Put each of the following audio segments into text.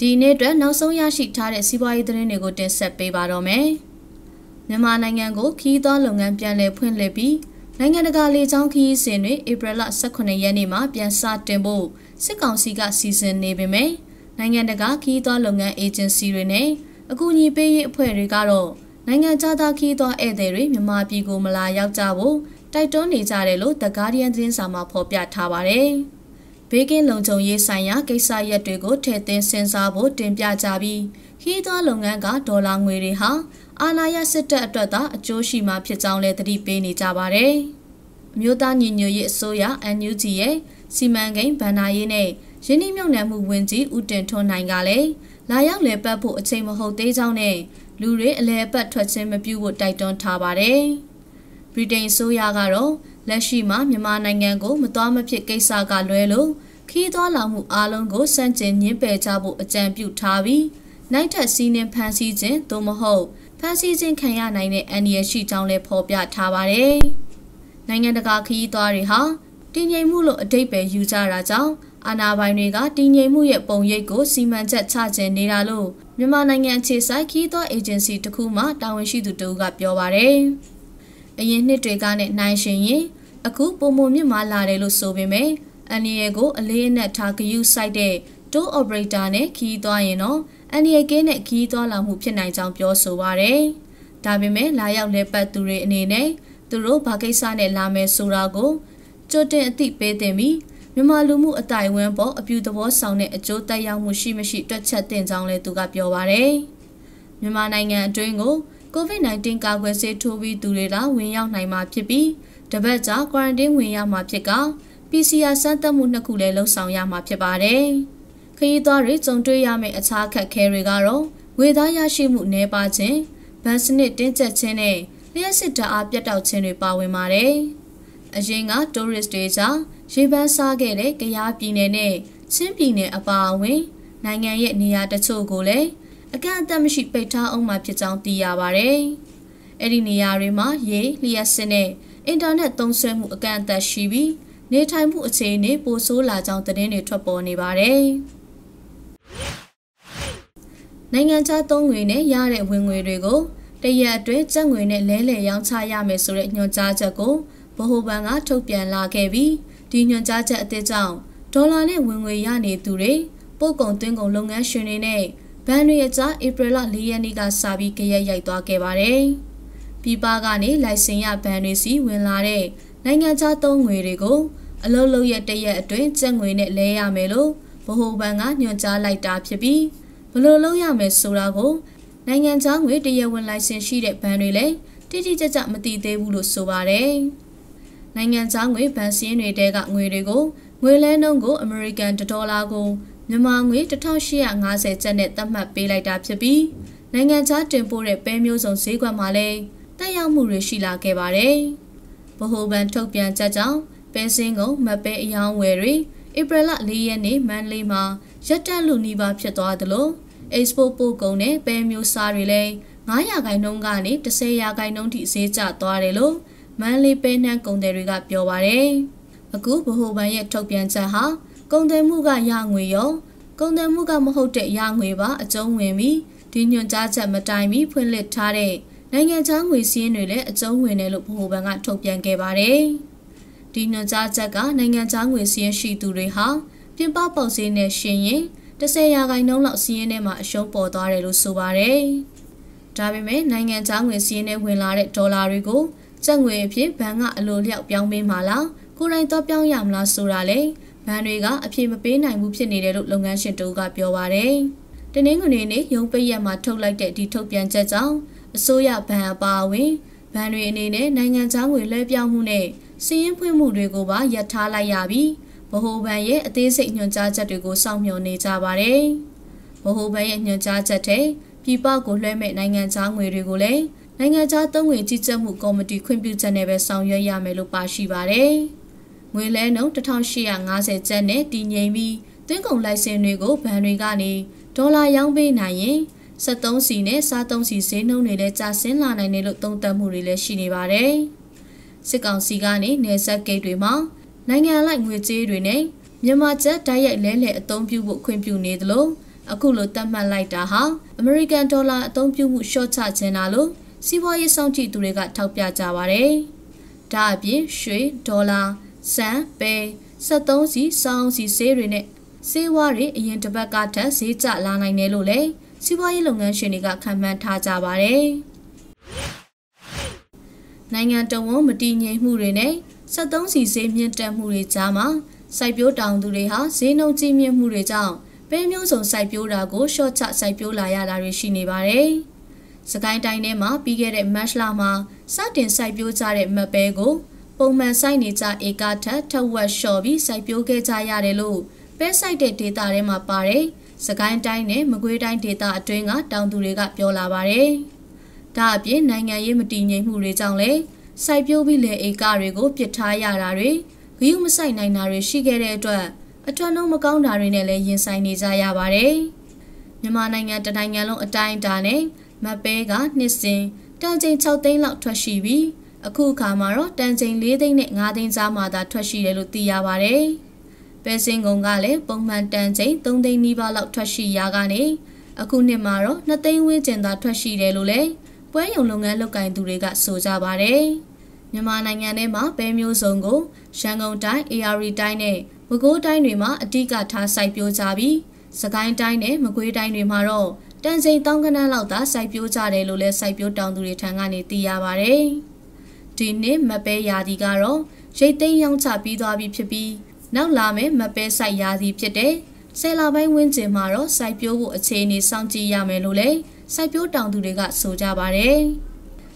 ဒီနေ့အတွက်နောက်ဆုံးရရှိထားတဲ့စီးပွားရေးသတင်းတွေကိုတင်ဆက်ပေးပါတော့မယ်။မြန်မာနိုင်ငံကိုခီးသွွားလုပ်ငန်းပြန်လည်ဖွင့်လှစ်ပြီးနိုင်ငံတကာလေကြောင်းခီးစဉ်တွေဧပြီလ18ရက်နေ့မှာပြန်စတင်ဖို့စစ်ကောင်စီကစီစဉ်နေပေမယ့်နိုင်ငံတကာခီးသွွားလုပ်ငန်းအေဂျင်စီတွေနဲ့အကူအညီပေးရေးအဖွဲ့တွေကတော့နိုင်ငံခြားသားခီးသွွားဧည့်သည်တွေမြန်မာပြည်ကိုမလာရောက်ကြဖို့တိုက်တွန်းနေကြတယ်လို့ The Guardian သတင်းစာမှာဖော်ပြထားပါတယ်။ဘေးကင်းလုံခြုံရေးဆိုင်ရာကိစ္စရပ်တွေကိုထည့်သွင်းစဉ်းစားဖို့တင်ပြကြပြီးခီးသွွားလုပ်ငန်းကဒေါ်လာငွေတွေဟာအာဏာရစစ်တပ်အတွက်သာအကျိုးရှိမှာဖြစ်ကြောင်းလည်းသတိပေးနေကြပါတယ်။အမျိုးသားညီညွတ်ရေးအစိုးရ NUG ရဲ့စီမံကိန်းဗဏ္ဍာရေးနဲ့ရင်းနှီးမြှုပ်နှံမှုဝန်ကြီးဦးတင်ထွန်းနိုင်ကလည်းလာရောက်လည်ပတ်ဖို့အချိန်မဟုတ်သေးကြောင်းနဲ့လူတွေအလည်ပတ်ထွက်ခြင်းမပြုဖို့တိုက်တွန်းထားပါတယ်။ဗြိတိန်အစိုးရကတော့လက်ရှိမှာမြန်မာနိုင်ငံကိုမသွားမဖြစ်ကိစ္စကလွဲလို့ခီးသွွားလာမှုအားလုံးကိုစန့်ကျင်ညှင်းပယ်ချဖို့အကြံပြုထားပြီးနိုင်ထက်စီးနှင်းဖန်ဆီးခြင်းသို့မဟုတ်ဖန်ဆီးခြင်းခံရနိုင်တဲ့အန္တရာယ်ရှိကြောင်းလည်းဖော်ပြထားပါတယ်။နိုင်ငံတကာခီးသွွားတွေဟာတည်ငြိမ်မှုလို့အဓိပ္ပာယ်ယူကြတာကြောင့်အာဏာပိုင်တွေကတည်ငြိမ်မှုရဲ့ပုံရိပ်ကိုစီမံချက်ချကျင်နေတာလို့မြန်မာနိုင်ငံအခြေစိုက်ခီးသွွားအေဂျင်စီတစ်ခုမှတာဝန်ရှိသူတဦးကပြောပါတယ်။အရင်နှစ်တွေကနဲ့နှိုင်းယှဉ်ရင်အခုပုံမှန်မြင့်မာလာတယ်လို့ဆိုပေမဲ့အန်ဒီယေကိုအလေးအနက်ထားဂရုစိုက်တဲ့ tour operator နဲ့ခီးသွားရင်တော့အန်ဒီယေကင်းနဲ့ခီးသွားလာမှုဖြစ်နိုင်ကြောင်းပြောဆိုပါရယ်။ဒါပေမဲ့လာရောက်လဲပတ်သူတွေအနေနဲ့သူတို့ဘာကိစ္စနဲ့လာမယ်ဆိုတာကိုကြိုတင်အသိပေးသင့်ပြီးမြန်မာလူမှုအတိုင်ဝန်းပေါ်အပြူသဘောဆောင်တဲ့အကျိုးသက်ရောက်မှုရှိမရှိတွက်ချက်သင့်ကြောင်းလည်းသူကပြောပါရယ်။မြန်မာနိုင်ငံအတွင်းကို COVID-19 ကာကွယ်ဆေးထိုးပြီးသူတွေလာဝင်ရောက်နိုင်မှာဖြစ်ပြီးတပတ်ကြာ quarantine ဝင်ရမှာဖြစ်က PCR စမ်းသပ်မှု2ခုလည်းလုပ်ဆောင်ရမှာဖြစ်ပါတယ်။ခရီးသွားတွေကြုံတွေ့ရမယ့်အခြားအခက်အခဲတွေကတော့ငွေသားရရှိမှုနည်းပါးခြင်း၊ဘဏ်စနစ်တင်းကျပ်ခြင်းနဲ့လျှက်စစ်ဓာတ်အားပြတ်တောက်ခြင်းတွေပါဝင်ပါတယ်။အရင်က tourist တွေကြောင့်ရေပန်းစားခဲ့တဲ့ကယားပြည်နယ်နဲ့ချင်းပြည်နယ်အပါအဝင်နိုင်ငံရဲ့နေရာတချို့ကိုလည်းအကန့်အသတ်မရှိပိတ်ထားအောင်မှဖြစ်ကြောင်းသိရပါတယ်။အဲ့ဒီနေရာတွေမှာရေလျှက်စစ်နဲ့အင်တာနက်သုံးစွဲမှုအကန့်အသတ်ရှိပြီးနေထိုင်မှုအခြေအနေပိုဆိုးလာကြောင်းသတင်းတွေထွက်ပေါ်နေပါတယ်။နိုင်ငံခြားသုံးငွေနဲ့ရတဲ့ဝင်ငွေတွေကိုတရက်အတွင်းကျပ်ငွေနဲ့လဲလှယ်ရောင်းချရမယ်ဆိုတဲ့ညွှန်ကြားချက်ကိုဗဟိုဘဏ်ကထုတ်ပြန်လာခဲ့ပြီးဒီညွှန်ကြားချက်အသစ်ကြောင့်ဒေါ်လာနဲ့ဝင်ငွေရနေသူတွေပို့ကုန်သွင်းကုန်လုပ်ငန်းရှင်တွေနဲ့ဘဏ်တွေအကြားဧပြီလ4ရက်နေ့ကစပြီးကြရက်ရိုက်သွားခဲ့ပါတယ်။ပြည်ပကနေလိုင်စင်ရဘဏ်တွေစီဝင်လာတဲ့နိုင်ငံခြားသုံးငွေတွေကိုအလုံးလုံးရဲ့တရက်အတွင်းကျပ်ငွေနဲ့လဲရမယ်လို့ဗဟိုဘဏ်ကညွှန်ကြားလိုက်တာဖြစ်ပြီးဘလို့လုံးရမယ်ဆိုတာကိုနိုင်ငံခြားငွေတရက်ဝင်လိုင်စင်ရှိတဲ့ဘဏ်တွေလည်းတိတိကျကျမသိသေးဘူးလို့ဆိုပါတယ်။နိုင်ငံခြားငွေဘဏ်စင်းတွေတဲကငွေတွေကိုငွေလဲနှုန်းကို American ဒေါ်လာကိုမြန်မာငွေ $1850 ကျပ်နဲ့သတ်မှတ်ပေးလိုက်တာဖြစ်ပြီးနိုင်ငံခြားတင်ပို့တဲ့ပဲမျိုးစုံဈေးကွက်မှာလည်းတက်ရောက်မှုတွေရှိလာခဲ့ပါတယ်။ဗဟိုဘဏ်ထုတ်ပြန်ချက်ကြောင့်ပဲစင်းကုန်မပဲအယောင်းဝယ်တွေဧပြီလ4ရက်နေ့မန္တလေးမှာရပ်တက်လူနီးပါးဖြစ်သွားသလို Export ပို့ကုန်နဲ့ပဲမျိုးစားတွေလည်း9%ကနေ10%ထိဈေးကျသွားတယ်လို့မန္တလေးပဲနှံကုန်သည်တွေကပြောပါတယ်။အခုဗဟိုဘဏ်ရဲ့ထုတ်ပြန်ချက်ဟာကုန်သည်မှုကရငွေရောကုန်သည်မှုကမဟုတ်တဲ့ရငွေပါအကျုံးဝင်ပြီးဒီညွှန်ကြားချက်မတိုင်မီဖွင့်လှစ်ထားတဲ့နိုင်ငံခြားငွေစင်းတွေလည်းအကျုံးဝင်တယ်လို့ဗဟိုဘဏ်ကထုတ်ပြန်ခဲ့ပါတယ်။ဒီညွှန်ကြားချက်ကနိုင်ငံခြားငွေစင်းရှိသူတွေဟာပြင်ပပေါက်ဈေးနဲ့ရှင်ရင်10%လောက်စင်းထဲမှာအရှုံးပေါ်သွားတယ်လို့ဆိုပါတယ်။ဒါပေမဲ့နိုင်ငံခြားငွေစင်းထဲဝင်လာတဲ့ဒေါ်လာတွေကိုကျပ်ငွေအဖြစ်ဘဏ်ကအလိုလျောက်ပြောင်းပေးမှာလားကိုယ်တိုင်တော့ပြောင်းရမလားဆိုတာလေဘဏ်တွေကအဖြစ်မပေးနိုင်ဘူးဖြစ်နေတယ်လို့လုပ်ငန်းရှင်တို့ကပြောပါတယ်။တင်းငွေငွေနဲ့ရုံးပိတ်ရက်မှာထုတ်လိုက်တဲ့ဒီထုတ်ပြန်ချက်ကြောင့်အစိုးရဘဏ်အပါအဝင်ဘဏ်တွေအနေနဲ့နိုင်ငံခြားငွေလွှဲပြောင်းမှုနဲ့စီးရင်ဖွင့်မှုတွေကိုပါရပ်ထားလိုက်ရပြီးဗဟိုဘဏ်ရဲ့အသေးစိတ်ညွှန်ကြားချက်တွေကိုစောင့်မျှော်နေကြပါတယ်။ဗဟိုဘဏ်ရဲ့ညွှန်ကြားချက်ထဲပြည်ပကိုလွှဲမဲ့နိုင်ငံခြားငွေတွေကိုလည်းနိုင်ငံခြားသုံးငွေကြီးကြပ်မှုကော်မတီခွင့်ပြုချက်နဲ့ပဲဆောင်ရွက်ရမယ်လို့ပါရှိပါတယ်။ငွေလဲနှုန်း1850ကျပ်နဲ့တည်ငြိမ်ပြီးသွင်းကုန်လိုင်စင်တွေကိုဘဏ်တွေကနေဒေါ်လာရောင်းပေးနိုင်ရင်73စီနဲ့စား3စီဈေးနှုန်းတွေလည်းကျဆင်းလာနိုင်တယ်လို့သုံးသပ်မှုတွေလည်းရှိနေပါတယ်။စစ်ကောင်စီကနေနယ်စပ်ဂိတ်တွေမှာနိုင်ငံလိုက်ငွေကြေးတွေနဲ့မြန်မာကျပ်တိုက်ရိုက်လဲလှယ်အသုံးပြုဖို့ခွင့်ပြုနေသလို Aku lo tamman like daha. American dollar don't be mu short chenalo. See why you sound to regat taupia jaware. Dabi, shui, dollar, san, bay, satonsi, soundsy serene. See worry, yen tobacata, see chat lana nelule. See why you long and shinigat can man tajaware. Nangan don't want medine murene. Satonsi same yen temurejama. Saipio down to reha, say no timmy murejam. Premiums on Saipiola go short chat Saipiola yala rishini bare. Sakai dinema, bigger at Mashlama, Satin Saipioza at Mabego, Bowman Sainita egata, Tawa Shobi, Saipioca Yarelo, Beside Teta Rema Pare, Sakai dine, Maguidine Teta Dringa, down to Regat Piola Bare. Dabi, Nanga Yemadine Muritangle, Saipiovile Egarego, Pieta Yarare, Humusai Nanare, she get a Atano Magonda in a legend sign is Ayabare. Nemaning at the Nangalo a dying dane, Mabega, Nissin, dancing Southern Lock Twashibi, a cool camaro, dancing leading neck garden Zamada Twashi Lutiabare. Bessing Gongale, Bongman dancing, don't they never lock Twashi Yagane, a cool Nemaro, nothing within that Twashi Lule, where you long and look into regard Sozabare. Nemaning and Emma, Bemio Zongo, Shangon Dine, Eari Dine. Mago dine rima, a diga ta saipio zabi. Sakai dine, Mago dine rimaro. Dancing Dongana lauda, saipio zade, lule saipio down to the tangani diabare. Dine, mape yadigaro. Jate young tabi dobi pibi. Now lame, mape sai yadi pide. Sailame wins in maro, saipio would attain his santi yamelule. Saipio down to the gat sojabare.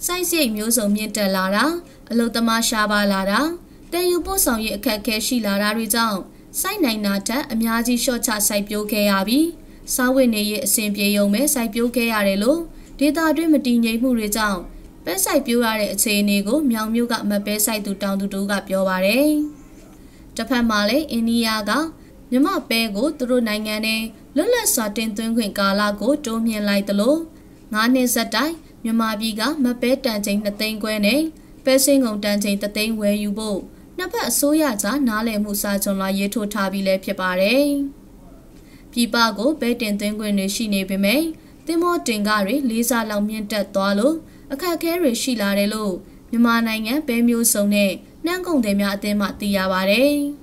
Saisi muso mienta lara, a lotama shaba lara. Then you both on your cakeshi lara redown. Sai Nainata, a miazi short at Saipioke Abbey. Sawene Simpiome, Saipioke Arelo. Did I dream a dine who redown? Best I pure at Senego, Miao Mu got my best I do down to do up your bare. Japan Male, Iniaga, Yama Bego, Turu Nangane, Lula Satin Twinquin Galago, Domian Light the Low. Nane Satai, Yama Biga, my bed dancing the thing Gwene. Bessing on dancing the thing where you bow. Napa soyaza, nale musajon la yeto tabile pipare. Pipago, bed and thinguene she nebe me. The more dingari, Lisa lamienta toalo, a cacare she larelo. Nimananga, bemio sone, Nangon de mate matiavare.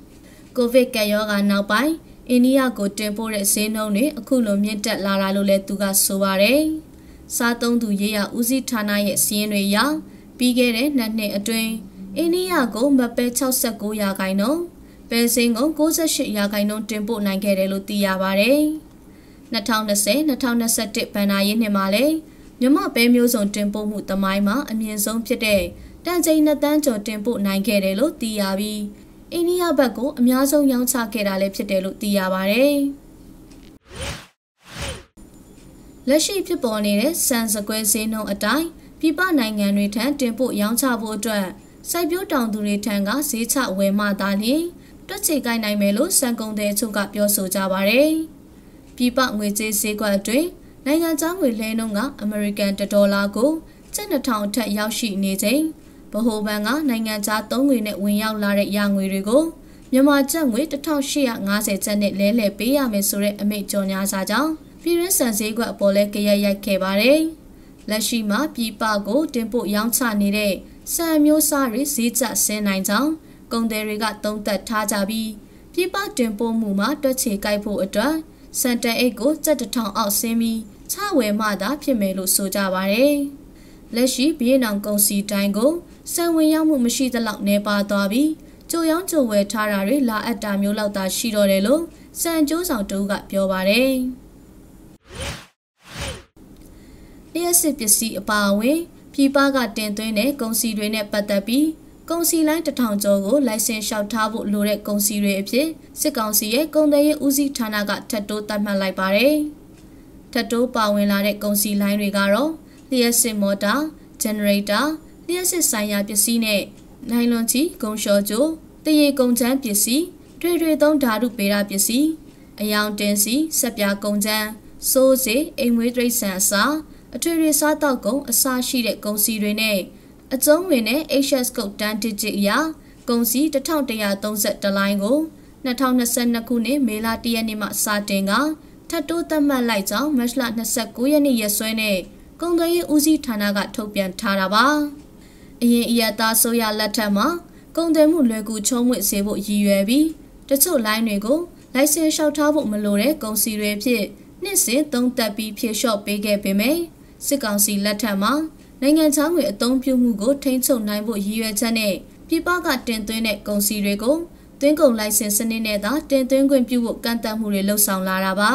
Go veca yoga now by, Iniago tempore se noni, a culo mienta la luletuga soare. Saton du yea uzi tana yet sienwe ya, bigere nane a drain. Iniago, Mape Tosago Yagaino, Bezingo goes a shit Yagaino tempo Nangerelo diabare. Natana say, Natana set it panayin emale, Yama Bemio's on tempo mutamaima, and means on pede, dancing a dance or tempo Nangerelo diabi. Iniabago, Miazo young Sakera lepidelo diabare. Lashi Pibonine sends a guezino a die, Piba Nangan return tempo young Tabo. Saipio down to the tanga, see chat where madani. That's a guy named Melo, Sangon there took up your sojabare. Pipa with a sequel drink, Nangan with Lenonga, American dollar go, ten a town tat yao sheet knitting. Bohobanga, Nangan Tatong with it when yao larret young we go. Yamajan with the town she at Naset and it lele be a missouri and make Jonia Sajang. Pirates and sequel polekaya kebare. Lashima, Pipa go, tempo young tanide. Samuel Sari seats at Saint Nine Town, Gondarigat don't that Tajabi. Pipa tempo muma, dirty gaipo a drug, Santa Ego, that the town out semi, Tawe Mada, Pimelo Sojabare. Leshi being uncle see tango, Samuel Yamumashi the Lock Neba Dobby, Joyan to wear Tarari la at Damula da Shidorello, San Josan do got Piobare. Dear Sipia see a bar away. Pipa got dentine, considering a patapi, consi like the town jogo, license shall tabo lure considerate, seconsier, conde uzi tanaga tato tamalipare. Tato pawin lare consi line regaro, liese moda, generator, liese saya piscine, nylon tea, conshojo, the ye content pisci, trade don't taru pera pisci, a young dancy, sapia content, so say, a waitress sansa. A tree sat out go, a sa she that go see Rene. A tongue Rene, a shas go dantage ya, go see the town they are don't set the line go. Natana send a cune, mela di anima satinga, Thatu tu tâm mà lại cháu mất là nát sạch cúi anh ấy xoay nè công đôi uzi thana gạt thâu biển thara ba anh ta soi là thầm á công đôi muốn lấy cú cho nguyện sẽ bộ gì vậy bi cho chỗ lại này cô lại sẽ sau tháo bộ mình lô đấy công si rệp chứ nên sẽ tông tập bị phía sau bị ghép bị mấy sẽ công si là thầm á nên anh cháu nguyện tông phiêu ngủ cô thấy chỗ này bộ gì vậy cha nè bị ba gạt trên tôi này công si rệp cô tuyến cùng lại sẽ sinh nên này đó trên tuyến quyền phiêu bộ can tâm hủ để lâu sòng là ra ba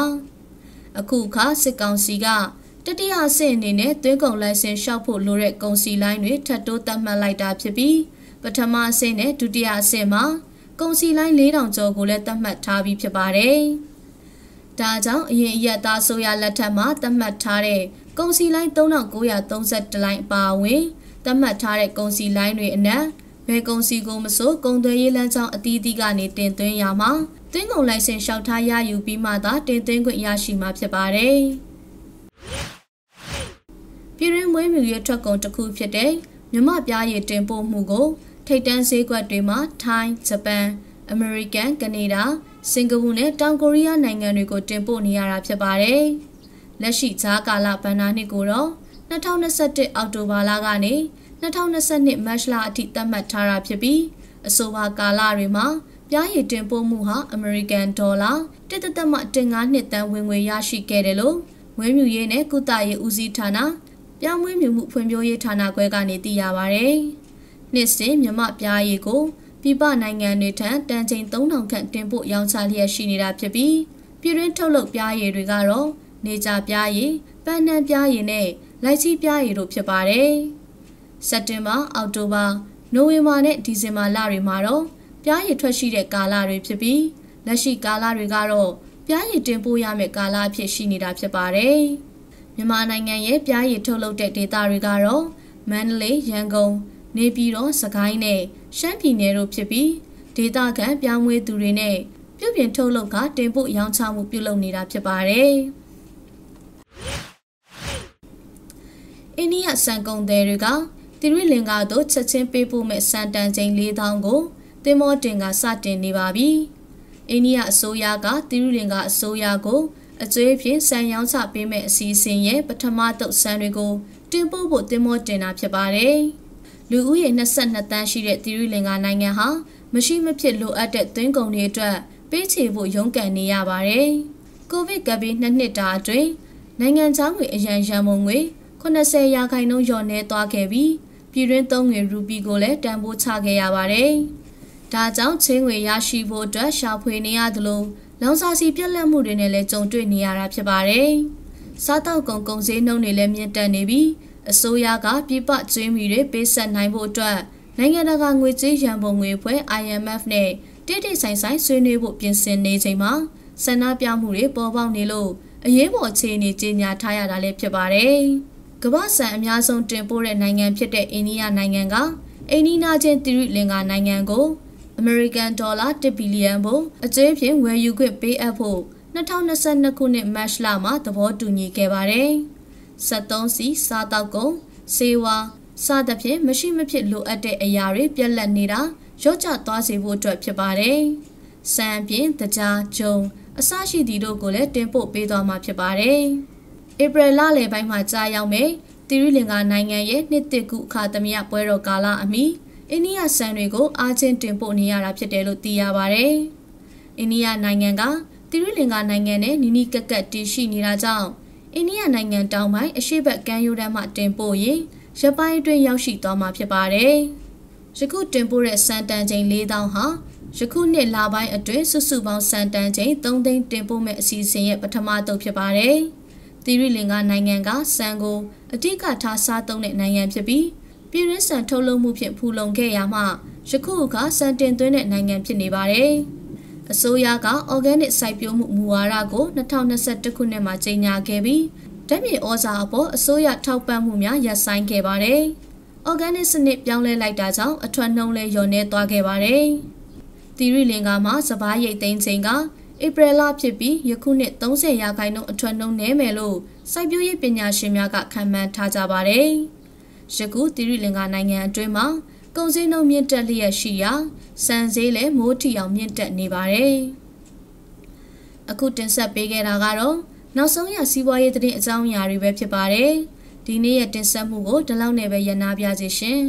ở khu khác sẽ công si cả tất nhiên là sẽ nên này tuyến cùng lại sẽ sau phụ lô đấy công si lại nữa thật đôi tâm mà lại đáp sẽ bị và tham gia sẽ này thứ tư là sẽ mà công si lại lấy đồng cho cô lại tâm mặt thà bị phải bà đấy ta cháu hiện ta soi là tham gia tâm mặt thà đấy công si lại tông nào cô nhà tông giật lại bao ấy tâm mặt thà đấy công si lại nữa nè về công si gồm một số công ty liên trong ti ti cả nền tiền tuyên nhà má tuyên công lại sẽ sau thay gia yêu bị mà đã tiền tuyên quyền nhà xí mà phải bà đấy phía bên mới mình yêu cho công cho khu phía đấy nếu mà bây giờ trên bộ mù gỗ thay đan sĩ qua tuổi má Thái, Japan, America, Canada, Singapore này Đông Korea này người của trên bộ nhà là phải bà đấy là sĩ cha cả là bạn này cô đó nó thâu nó sẽ để auto bà là cái này 2020 မတ်လအထိသတ်မှတ်ထားတာဖြစ်ပြီးအဆိုပါကာလတွေမှာပြားရည်တင်ပို့မှုဟာ American Dollar 1.15 တန်ဝင်ငွေရရှိခဲ့တယ်လို့ငွေမြူရေးနဲ့ကုသရေးဦးစီးဌာနပြောင်းလဲမြူမှုဖွံ့ဖြိုးရေးဌာနခွဲကနေသိရပါတယ်။နှစ်စဉ်မြန်မာပြားရည်ကိုပြည်ပနိုင်ငံတွေထံတန်ချိန် 3,000 ခန့်တင်ပို့ရောင်းချလျက်ရှိနေတာဖြစ်ပြီးပြည်တွင်းထုတ်လုပ်ပြားရည်တွေကတော့နေကြပြားရည်၊ပန်းနံပြားရည်နဲ့လိုက်ချီပြားရည်တို့ဖြစ်ပါတယ်။စက်တင်ဘာအောက်တိုဘာနိုဝင်ဘာနဲ့ဒီဇင်ဘာလတွေမှာတော့ပြားရည်ထွက်ရှိတဲ့ကာလတွေဖြစ်ပြီးလက်ရှိကာလတွေကတော့ပြားရည်တင်ပို့ရမယ့်ကာလအဖြစ်ရှိနေတာဖြစ်ပါတယ်။မြန်မာနိုင်ငံရဲ့ပြားရည်ထုတ်လုပ်တဲ့ဒေသတွေကတော့မန္တလေး၊ရန်ကုန်၊နေပြည်တော်၊စကိုင်းနဲ့ရှမ်းပြည်နယ်တို့ဖြစ်ပြီးဒေသခံပြောင်းလဲသူတွေနဲ့ပြုပြင်ထုတ်လုပ်ကတင်ပို့ရောင်းချမှုပြုလုပ်နေတာဖြစ်ပါတယ်။အိန္ဒိယစံကုန်သည်တွေကတိရိလင်္ကာတို့ချက်ချင်းပေးပို့မဲ့စံတန်ချိန် 4,000 ကိုတင်မောတင်ကစတင်နေပါပြီ။အိန္ဒိယအစိုးရကတိရိလင်္ကာအစိုးရကိုအကျွေးဖြင့်စံရောင်းချပေးမဲ့အစီအစဉ်ရဲ့ပထမတုပ်စံတွေကိုတင်ပို့ဖို့တင်မောတင်တာဖြစ်ပါတယ်။လူဦးရေ22သန်းရှိတဲ့တိရိလင်္ကာနိုင်ငံဟာမရှိမဖြစ်လိုအပ်တဲ့သွင်းကုန်တွေအတွက်ပေးချေဖို့ရုန်းကန်နေရပါတယ်။ကိုဗစ်ကပ်ဘေး2 နှစ်တာအတွင်းနိုင်ငံခြားငွေအရန်ရန်မုံငွေ80% လျော့နည်းသွားခဲ့ပြီးပြည်တွင်းသုံးငွေရူပီကိုလည်းတန်ဖိုးချခဲ့ရပါတယ်။ဒါကြောင့်ချင်းငွေရရှိဖို့အတွက်ရှာဖွေနေရသလိုလောင်စာဆီပြက်လက်မှုတွေနဲ့လည်းကြုံတွေ့နေရတာဖြစ်ပါတယ်။စားတောက်ကုန်ဈေးနှုန်းတွေလည်းမြင့်တက်နေပြီးအစိုးရကပြည်ပကျွေးမီတွေပေးဆက်နိုင်ဖို့အတွက်နိုင်ငံတကာငွေကြေးရန်ပုံငွေဖွဲ့ IMF နဲ့တိတ်ဆိုင်ဆွေးနွေးဖို့ပြင်ဆင်နေချိန်မှာဆန္ဒပြမှုတွေပေါ်ပေါက်နေလို့အရေးပေါ်အခြေအနေကြေညာထားရတာလည်းဖြစ်ပါတယ်။ကမ္ဘာစံအများဆုံးတင်ပို့တဲ့နိုင်ငံဖြစ်တဲ့အိန္ဒိယနိုင်ငံကအိန္ဒိနာချင်းတိရိလင်္ကာနိုင်ငံကို American Dollar 1 ဘီလီယံပုံအကျွေးဖြင့်ဝယ်ယူခွင့်ပေးအပ်ဖို့2022ခုနှစ်မတ်လမှာသဘောတူညီခဲ့ပါတယ်။73စီစားတောက်ကုန်၊ဆေးဝါးစသဖြင့်မရှိမဖြစ်လိုအပ်တဲ့အရာတွေပြက်လက်နေတာရော့ချသွားစေဖို့အတွက်ဖြစ်ပါတယ်။စံပြင်တကြားဂျုံအစရှိသည့်တို့ကိုလည်းတင်ပို့ပေးသွားမှာဖြစ်ပါတယ်။ဧပြီလလယ်ပိုင်းမှာကြာရောက်မယ်။တိရိလင်္ကာနိုင်ငံရဲ့နှစ်တစ်ခုအခါသမယပွဲတော်ကာလအမီအိန္ဒိယစံတွေကိုအားချင်းတင်ပို့နေရတာဖြစ်တယ်လို့သိရပါတယ်။အိန္ဒိယနိုင်ငံကတိရိလင်္ကာနိုင်ငံနဲ့နီးနီးကပ်ကပ်တည်ရှိနေတာကြောင့်အိန္ဒိယနိုင်ငံတောင်ပိုင်းအရှေ့ဘက်ကမ်းရိုးတန်းမှတင်ပို့ရင်ရပိုင်းအတွင်းရောက်ရှိသွားမှာဖြစ်ပါတယ်။ယခုတင်ပို့တဲ့စံတန်ချိန် 4,000 ဟာယခုနှစ်လပိုင်းအတွင်းစုစုပေါင်းစံတန်ချိန် 3,000 တင်ပို့မဲ့အစီအစဉ်ရဲ့ပထမတုပ်ဖြစ်ပါတယ်။တိရိလင်္ကာနိုင်ငံကစံကိုအတိအကထားစားသုံးတဲ့နိုင်ငံဖြစ်ပြီးပြည်တွင်းစံထုတ်လုပ်မှုဖြင့်ဖူလုံခဲ့ရမှယခုအခါစံတင်သွင်းတဲ့နိုင်ငံဖြစ်နေပါတယ်။အစိုးရက organic စိုက်ပျိုးမှုမူဝါဒကို2021ခုနှစ်မှာကြေညာခဲ့ပြီးဓာတ်မြေဩဇာအပေါ်အစိုးရထောက်ပံ့မှုများရပ်ဆိုင်းခဲ့ပါတယ်။ organic စနစ်ပြောင်းလဲလိုက်တာကြောင့်အထွက်နှုန်းလည်းလျော့နည်းသွားခဲ့ပါတယ်။တိရိလင်္ကာမှာစပါးရိတ်သိမ်းချိန်ကဧပြီလဖြစ်ပြီးယခုနှစ်30%အထွတ်နှုန်းနည်းမယ်လို့စိုက်ပျိုးရေးပညာရှင်များကခန့်မှန်းထားကြပါတယ်။ယခုတိရိလင်္ကာနိုင်ငံအတွင်းမှာကုန်စည်နှုန်းမြင့်တက်လျက်ရှိရာစံဈေးလည်းမိုးထီအောင်မြင့်တက်နေပါတယ်။ အခုတင်ဆက်ပေးခဲ့တာကတော့နောက်ဆုံးရစီးပွားရေးသတင်းအကြောင်းအရာတွေပဲဖြစ်ပါတယ်ဒီနေ့ရတင်ဆက်မှုကိုဒီလောက်နဲ့ပဲရနာပြစေရှင်